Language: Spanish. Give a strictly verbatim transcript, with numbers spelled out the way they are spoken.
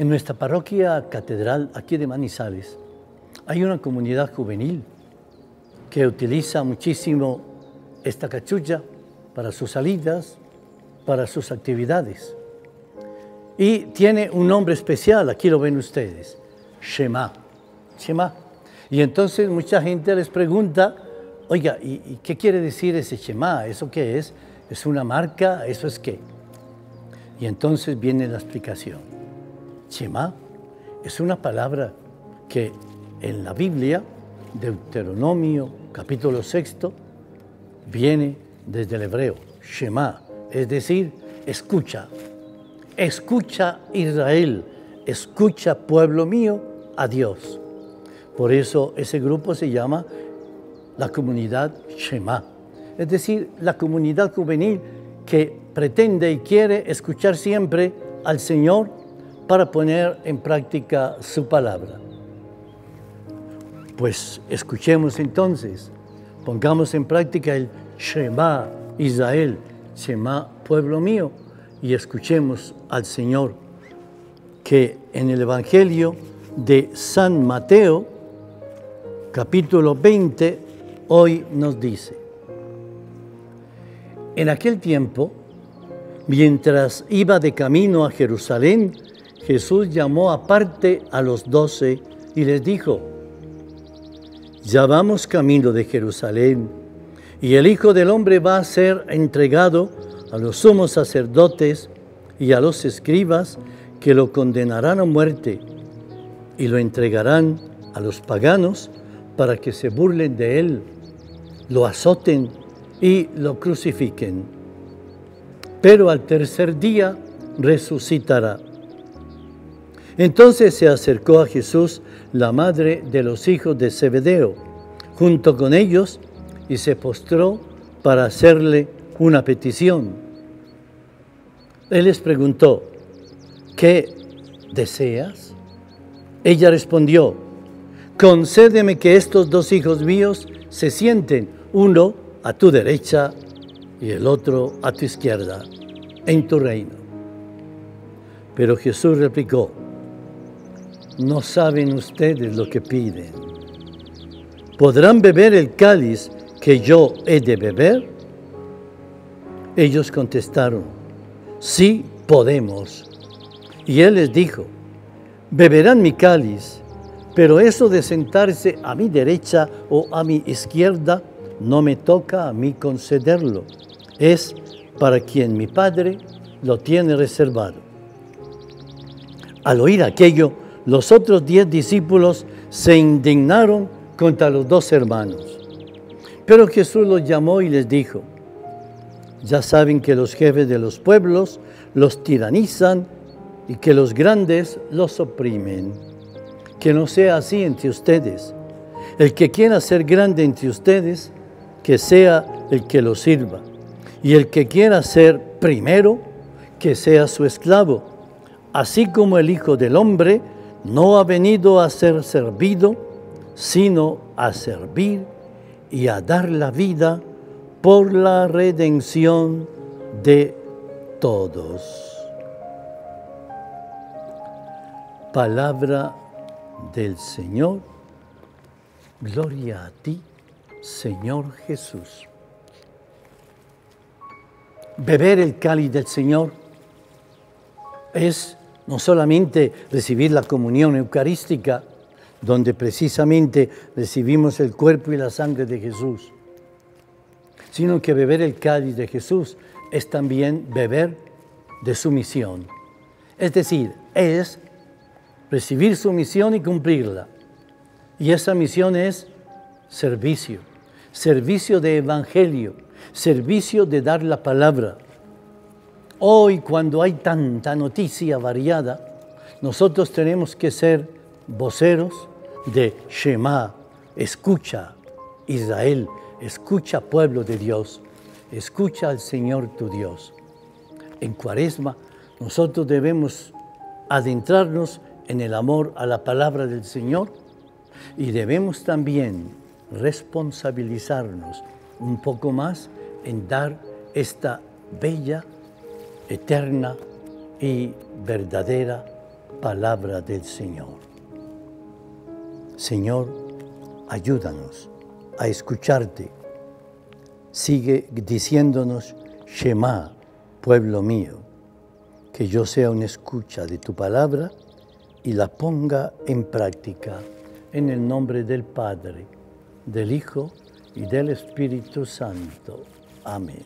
En nuestra parroquia catedral, aquí de Manizales, hay una comunidad juvenil que utiliza muchísimo esta cachucha para sus salidas, para sus actividades. Y tiene un nombre especial, aquí lo ven ustedes, Shemá. Shemá. Y entonces mucha gente les pregunta, oiga, ¿y, y qué quiere decir ese Shemá? ¿Eso qué es? ¿Es una marca? ¿Eso es qué? Y entonces viene la explicación. Shemá es una palabra que en la Biblia, Deuteronomio, capítulo sexto, viene desde el hebreo, Shemá, es decir, escucha. Escucha, Israel, escucha, pueblo mío, a Dios. Por eso ese grupo se llama la comunidad Shemá, es decir, la comunidad juvenil que pretende y quiere escuchar siempre al Señor para poner en práctica su palabra. Pues escuchemos entonces, pongamos en práctica el Shemá, Israel, Shemá, pueblo mío, y escuchemos al Señor, que en el Evangelio de San Mateo, capítulo veinte, hoy nos dice: en aquel tiempo, mientras iba de camino a Jerusalén, Jesús llamó aparte a los doce y les dijo: ya vamos camino de Jerusalén, y el Hijo del Hombre va a ser entregado a los sumos sacerdotes y a los escribas, que lo condenarán a muerte y lo entregarán a los paganos para que se burlen de él, lo azoten y lo crucifiquen. Pero al tercer día resucitará. Entonces se acercó a Jesús la madre de los hijos de Zebedeo, junto con ellos, y se postró para hacerle una petición. Él les preguntó: ¿qué deseas? Ella respondió: concédeme que estos dos hijos míos se sienten, uno a tu derecha y el otro a tu izquierda, en tu reino. Pero Jesús replicó: no saben ustedes lo que piden. ¿Podrán beber el cáliz que yo he de beber? Ellos contestaron: sí, podemos. Y él les dijo: beberán mi cáliz, pero eso de sentarse a mi derecha o a mi izquierda no me toca a mí concederlo. Es para quien mi Padre lo tiene reservado. Al oír aquello, los otros diez discípulos se indignaron contra los dos hermanos. Pero Jesús los llamó y les dijo: ya saben que los jefes de los pueblos los tiranizan y que los grandes los oprimen. Que no sea así entre ustedes. El que quiera ser grande entre ustedes, que sea el que los sirva. Y el que quiera ser primero, que sea su esclavo. Así como el Hijo del Hombre no ha venido a ser servido, sino a servir y a dar la vida por la redención de todos. Palabra del Señor. Gloria a ti, Señor Jesús. Beber el cáliz del Señor es no solamente recibir la comunión eucarística, donde precisamente recibimos el cuerpo y la sangre de Jesús, sino que beber el cáliz de Jesús es también beber de su misión. Es decir, es recibir su misión y cumplirla. Y esa misión es servicio, servicio de evangelio, servicio de dar la palabra. Hoy, cuando hay tanta noticia variada, nosotros tenemos que ser voceros de Shemá, escucha, Israel. Escucha, pueblo de Dios, escucha al Señor tu Dios. En Cuaresma nosotros debemos adentrarnos en el amor a la palabra del Señor y debemos también responsabilizarnos un poco más en dar esta bella, eterna y verdadera palabra del Señor. Señor, ayúdanos a escucharte. Sigue diciéndonos, Shemá, pueblo mío, que yo sea una escucha de tu palabra y la ponga en práctica. En el nombre del Padre, del Hijo y del Espíritu Santo. Amén.